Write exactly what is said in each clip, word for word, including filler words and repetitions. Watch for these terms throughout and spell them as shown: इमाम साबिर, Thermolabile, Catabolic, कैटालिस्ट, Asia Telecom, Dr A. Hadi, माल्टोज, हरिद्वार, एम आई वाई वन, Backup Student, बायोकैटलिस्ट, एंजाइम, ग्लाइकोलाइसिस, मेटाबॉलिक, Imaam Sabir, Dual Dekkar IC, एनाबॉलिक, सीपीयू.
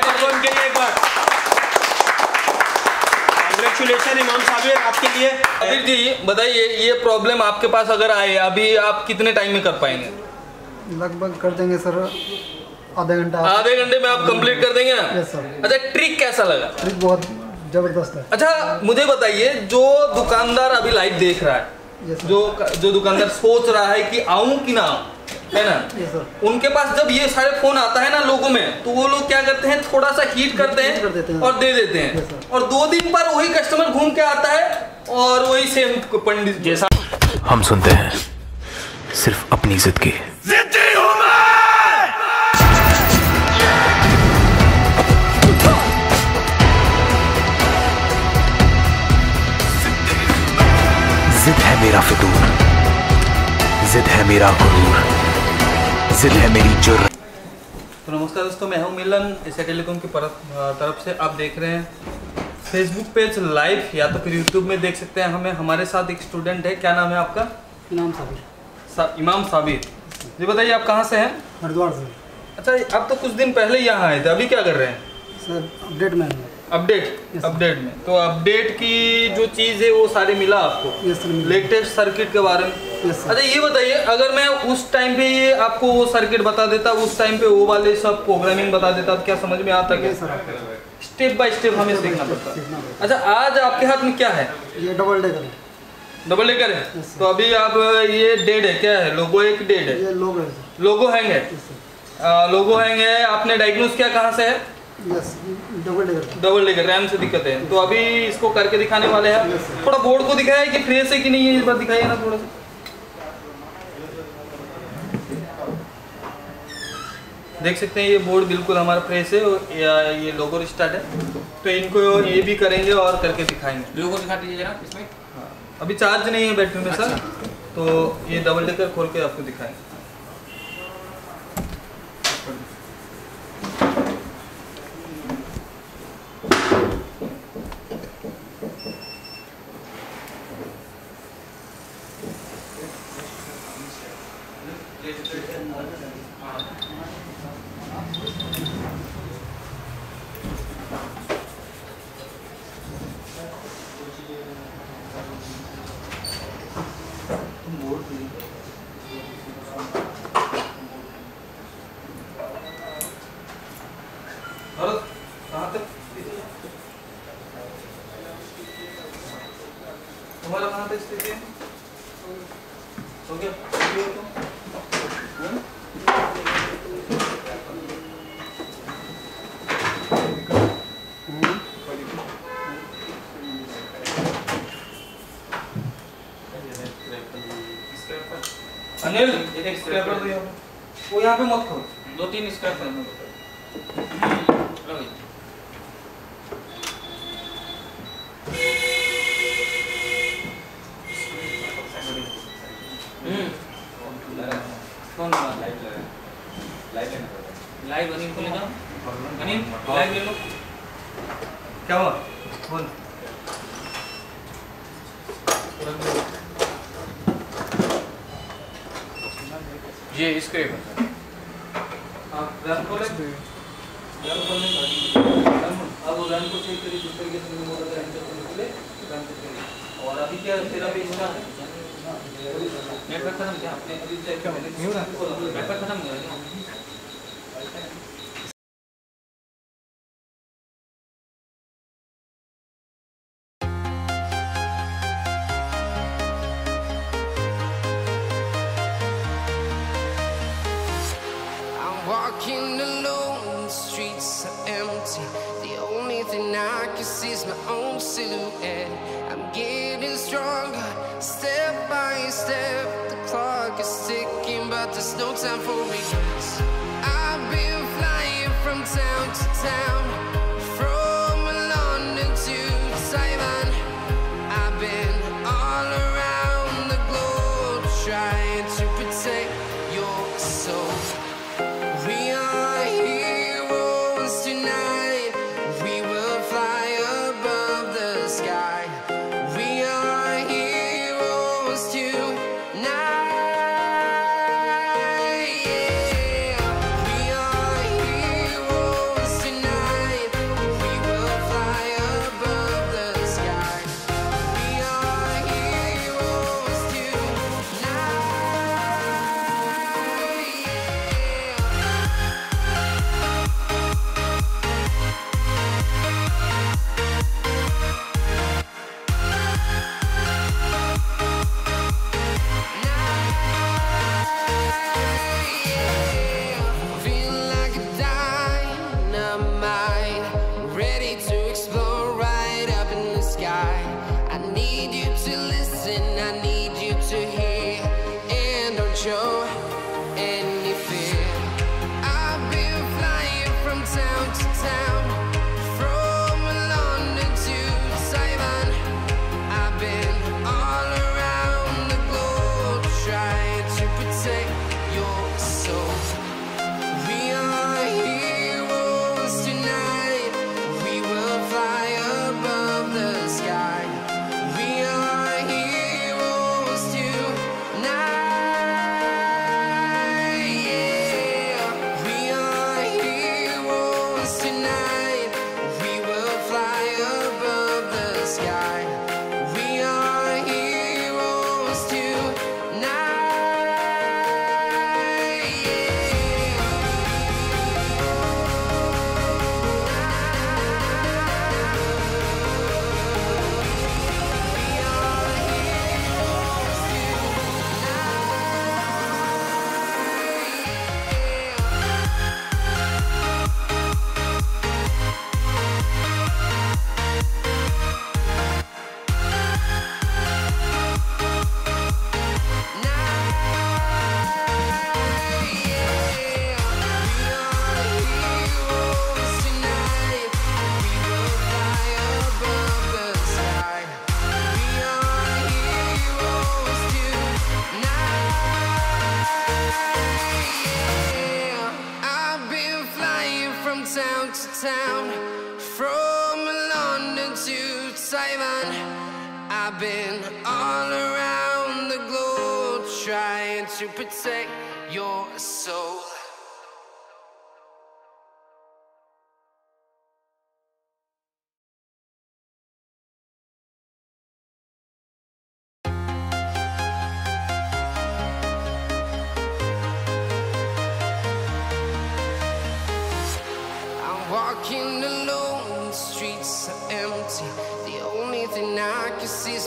पकवान के लिए एक बार कांग्रेचुलेशन इमाम साबिर आपके लिए। साबिर जी बताइए, ये प्रॉब्लम आपके पास अगर आए अभी आप कितने टाइम में कर पाएंगे? लगभग कर देंगे सर आधे घंटा। आधे घंटे में आप कंप्लीट कर देंगे ना? Yes sir. अच्छा ट्रिक कैसा लगा? ट्रिक बहुत जबरदस्त है। अच्छा मुझे बताइए, जो दुकानदार अभी लाइव देख रहा है, जो जो दुकानदार सोच रहा है कि आऊं कि ना आऊं, है ना, उनके पास जब ये सारे फोन आता है ना लोगों में, तो वो लोग क्या करते हैं, थोड़ा सा हीट करते हैं, हैं और दे देते हैं, और दो दिन पर वही कस्टमर घूम के आता है और वही सेम पंडित जैसा। हम सुनते हैं सिर्फ अपनी जिद की। जिद है मेरा फितूर, जिद है मेरा गुरूर, जिद है मेरी जुर्रत। तो नमस्कार दोस्तों, मैं हूं मिलन, एशिया टेलीकॉम की तरफ से। आप देख रहे हैं फेसबुक पेज लाइव या तो फिर यूट्यूब में देख सकते हैं हमें। हमारे साथ एक स्टूडेंट है, क्या नाम है आपका? इमाम साबिर। सा, इमाम साबिर जी बताइए, आप कहां से हैं? हरिद्वार से। अच्छा आप तो कुछ दिन पहले यहाँ आए थे, अभी क्या कर रहे हैं? सर अपडेट में। अपडेट अपडेट में तो अपडेट की जो चीज़ है वो सारी मिला आपको, लेटेस्ट सर्किट के बारे में। अच्छा ये बताइए, अगर मैं उस टाइम पे ये आपको वो सर्किट बता देता, उस टाइम पे वो वाले सब प्रोग्रामिंग बता देता, क्या समझ में आता? क्या स्टेप बाय स्टेप हमें सीखना पड़ता है। अच्छा आज आपके हाथ में क्या है? ये डबल डेकर है। डबल डेकर है तो अभी आप ये डेड है, क्या है लोगो? एक डेड है, लोगो हैंग है, लोगो हैंग है। आपने डायग्नोज किया कहाँ से है? Yes double decker. Double decker RAM से दिक्कत है, तो अभी इसको करके दिखाने वाले हैं। थोड़ा बोर्ड को दिखाया कि फ्रेश है कि नहीं है, इस बार दिखाइए ना थोड़ा सा। देख सकते हैं ये बोर्ड बिल्कुल हमारा फ्रेश है और ये लोगो स्टार्ट है, तो इनको ये भी करेंगे और करके दिखाएंगे। लोगो दिखा दीजिए ना इसमें। हाँ अभी चार्ज नहीं है बैटरी में सर, तो ये डबल डेकर खोल के आपको दिखाएंगे। अनिल एक स्क्रैपर दो यहाँ पे, वो यहाँ पे मत खोल, दो तीन स्क्रैपर दो। क्या हुआ? बोल। ये इसके आप रन खोले, रन खोलने अब वो रन को चेक करिए जिस तरीके से मैंने बोला था, एंटर करने के लिए रन करिए। और अभी क्या तेरा भी इसका नेटवर्क खत्म किया आपने? अभी चेक क्या मैंने न्यू रहा, नेटवर्क खत्म किया। Walking alone, the streets are empty. The only thing I can see is my own silhouette. I'm getting stronger, step by step. The clock is ticking, but there's no time for me. I've been flying from town to town. Tonight, yeah, we are heroes tonight. town to town, from London to Taiwan. I've been all around the globe trying to protect your soul. Walking alone, the streets are empty. The only thing I can see is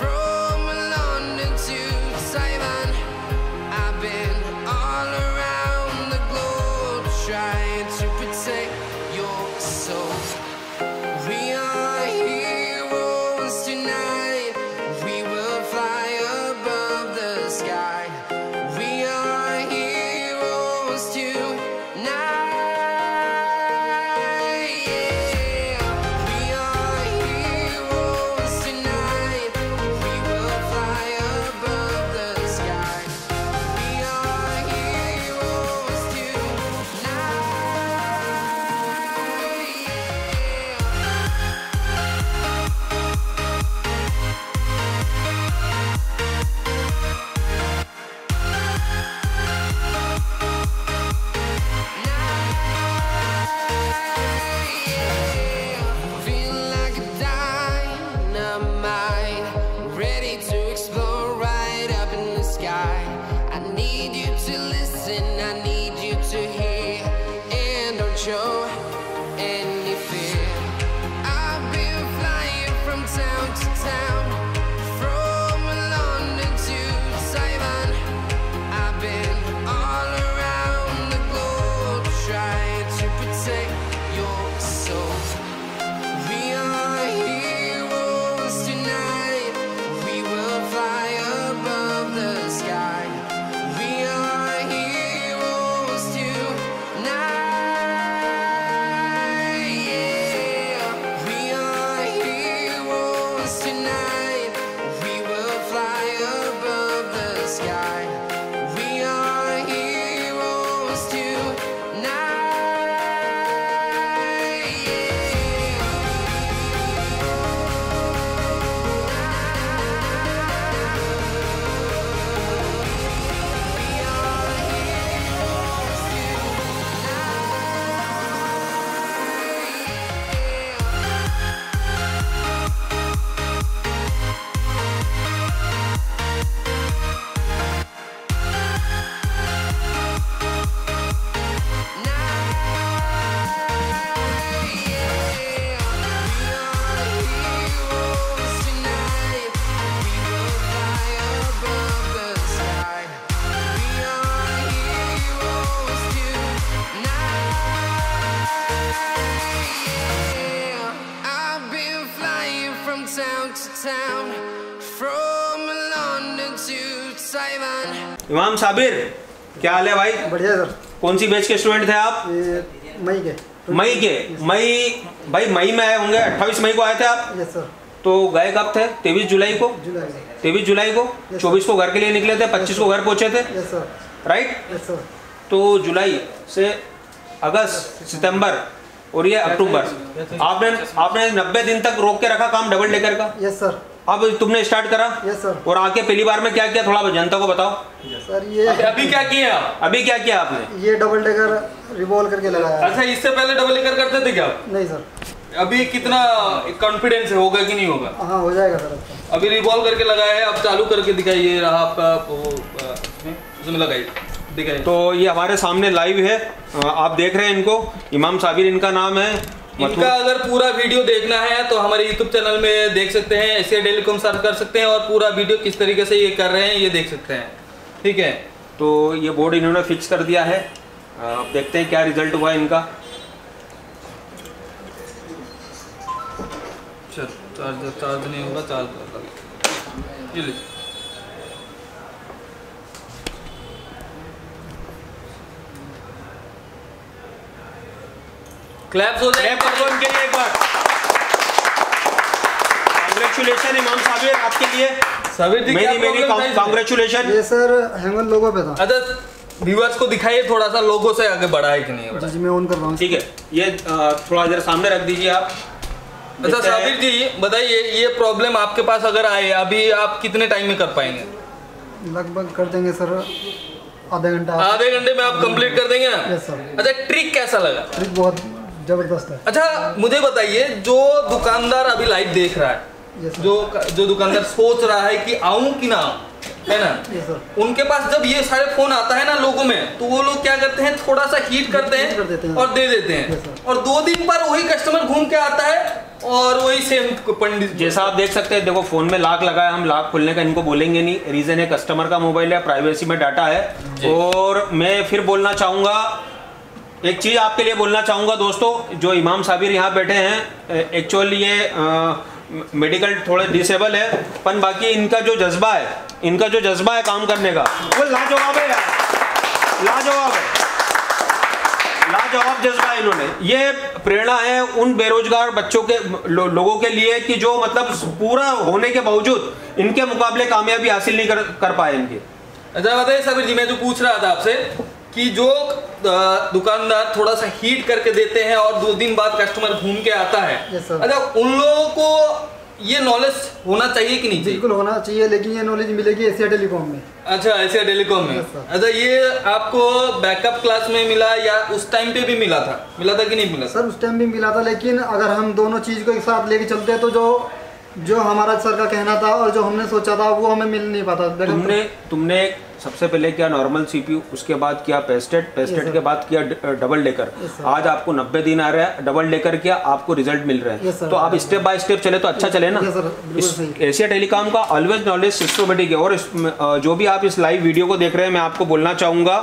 from London to Taiwan. I've been all around the globe trying to protect your soul. We are heroes tonight. We will fly above the sky. We are heroes tonight. Yeah. We are heroes tonight. We will fly above the sky. We are heroes tonight. Yeah. Show any fear. I've been flying from town to town, from London to Taiwan. I've been all around the globe trying to protect your soul. We are heroes tonight. We will fly above the sky. We are heroes tonight. इमाम साबिर, क्या हाल है भाई? बढ़िया sir. कौन सी batch के student थे आप? मई के। मई के मई भाई मई में आए होंगे, अट्ठाईस मई को आए थे आप? Yes sir. तो गए कब थे? तेईस जुलाई को। तेईस जुलाई को चौबीस को घर के लिए निकले थे, पच्चीस को घर पहुंचे थे। Yes sir. Right. Yes sir. तो जुलाई से अगस्त, सितंबर और ये अक्टूबर, आपने आपने नब्बे दिन तक रोक के रखा काम डबल डेकर का? Yes sir. अब तुमने स्टार्ट करा? Yes sir. और आके पहली बार में क्या किया, थोड़ा जनता को बताओ। Yes sir. ये अभी क्या किया आप? अभी क्या किया आपने? ये डबल डेकर रिवॉल्व करके लगाया। अच्छा, इससे पहले डबल डेकर करते थे क्या आप? नहीं सर। अभी कितना कॉन्फिडेंस है, होगा कि नहीं होगा? हाँ, हो जाएगा सर। अभी रिवॉल्व करके लगाया है, अब चालू करके दिखाइए। रहा आपका उसमें लगाइए, दिखाइए। तो ये हमारे सामने लाइव है, आप देख रहे हैं इनको। इमाम साबिर इनका नाम है। इनका अगर पूरा वीडियो देखना है तो हमारे यूट्यूब चैनल में देख सकते हैं, एशिया टेलीकॉम सर्च कर सकते हैं और पूरा वीडियो किस तरीके से ये कर रहे हैं ये देख सकते हैं। ठीक है, तो ये बोर्ड इन्होंने फिक्स कर दिया है। आप देखते हैं क्या रिजल्ट हुआ इनका। चल, चार्ज चार्ज नहीं होगा, चार्ज ये ले। क्लैप्स हो जाए, क्लैप कर दो इनके लिए एक बार। कांग्रेचुलेशन इमाम साबिर आपके लिए। साबिर जी मेरी मेरी कांग्रेचुलेशन। ये सर हैंगर लोगो पे था। अच्छा व्यूअर्स को दिखाइए थोड़ा सा लोगो से आगे बढ़ा है कि नहीं बढ़ा। जी मैं ऑन कर रहा हूँ। ठीक है ये थोड़ा इधर सामने रख दीजिए आप। अच्छा साबिर जी बताइए ये प्रॉब्लम आपके पास अगर आए अभी आप कितने टाइम में कर पाएंगे? लगभग कर देंगे सर आधे घंटा। आधे घंटे में आप कंप्लीट कर देंगे ना? Yes sir. अच्छा ट्रिक कैसा लगा? ट्रिक बहुत जबरदस्त है। अच्छा मुझे बताइए जो दुकानदार अभी लाइव देख रहा है, जो जो दुकानदार सोच रहा है कि आऊं कि ना आऊं है ना, उनके पास जब ये सारे फोन आता है ना लोगों में तो वो लोग क्या करते हैं थोड़ा सा हीट करते हैं और दे देते हैं और दो दिन पर वही कस्टमर घूम के आता है और वही सेम पंडित। जैसा आप देख सकते हैं देखो फोन में लाख लगा है, हम लाख खोलने का इनको बोलेंगे नहीं, रीजन है कस्टमर का मोबाइल है, प्राइवेसी में डाटा है। और मैं फिर बोलना चाहूँगा एक चीज़ आपके लिए बोलना चाहूँगा दोस्तों, जो इमाम साबिर यहाँ बैठे हैं एक्चुअली ये आ, मेडिकल थोड़े डिसेबल है पर बाकी इनका जो जज्बा है, इनका जो जज्बा है काम करने का वो लाजवाब है यार, लाजवाब है, लाजवाब जज्बा है इन्होंने। ये प्रेरणा है उन बेरोजगार बच्चों के लो, लोगों के लिए कि जो मतलब पूरा होने के बावजूद इनके मुकाबले कामयाबी हासिल नहीं कर, कर पाए इनकी। अच्छा बताइए साबिर जी मैं जो पूछ रहा था आपसे कि जो दुकानदार थोड़ा सा हीट करके देते हैं और दो दिन बाद कस्टमर घूम के आता है, अच्छा उन लोगों को ये नॉलेज होना चाहिए कि नहीं? बिल्कुल होना चाहिए, लेकिन ये नॉलेज मिलेगी एशिया टेलीकॉम में। अच्छा एशिया टेलीकॉम में। अच्छा ये आपको बैकअप क्लास में मिला या उस टाइम पे भी मिला था? मिला था कि नहीं मिला? सर उस टाइम भी मिला था, लेकिन अगर हम दोनों चीज़ को एक साथ लेके चलते हैं तो जो जो हमारा सर का कहना था और जो हमने सोचा था वो हमें मिल नहीं पाता। तुमने तुमने सबसे पहले किया नॉर्मल सीपीयू, उसके बाद किया पेस्टेड, पेस्टेड के बाद किया डबल डेकर। आज आपको नब्बे दिन आ रहा है, डबल डेकर किया आपको रिजल्ट मिल रहा है, तो आप स्टेप बाय स्टेप चले तो अच्छा चले ना। एशिया टेलीकॉम का ऑलवेज नॉलेज सिस्टमेटिक है। और जो भी आप इस लाइव वीडियो को देख रहे हैं मैं आपको बोलना चाहूँगा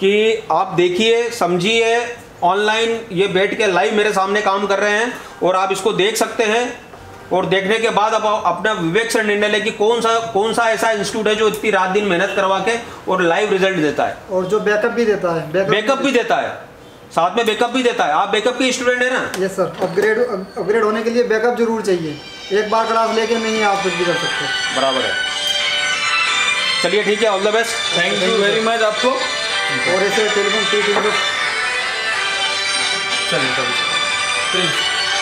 कि आप देखिए समझिए, ऑनलाइन ये बैठ के लाइव मेरे सामने काम कर रहे हैं और आप इसको देख सकते हैं और देखने के बाद अब अपना विवेक से निर्णय लें कि कौन सा कौन सा ऐसा इंस्टीट्यूट है जो इतनी रात दिन मेहनत करवा के और लाइव रिजल्ट देता है और जो बैकअप भी देता है। बैकअप, बैकअप भी, भी देता है, साथ में बैकअप भी देता है। आप बैकअप के स्टूडेंट है ना? Yes sir. अपग्रेड अपग्रेड होने के लिए बैकअप जरूर चाहिए, एक बार क्लास लेके नहीं आप कुछ भी कर सकते। बराबर है, चलिए ठीक है, all the best, thank you very much आपको। और ऐसे टेलीफोन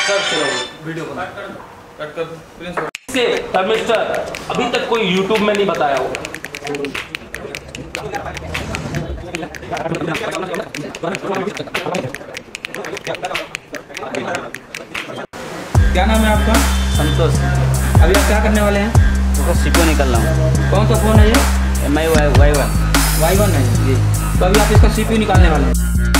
चलिए सेमेस्टर अभी तक कोई YouTube में नहीं बताया होगा। क्या नाम है आपका? संतोष। अभी आप क्या करने वाले हैं? तो सीपीयू निकल रहा हूँ। कौन सा फोन है ये? एम आई वाई वन। Y one है जी। तो अभी आप इसका सीपीयू निकालने वाले हैं।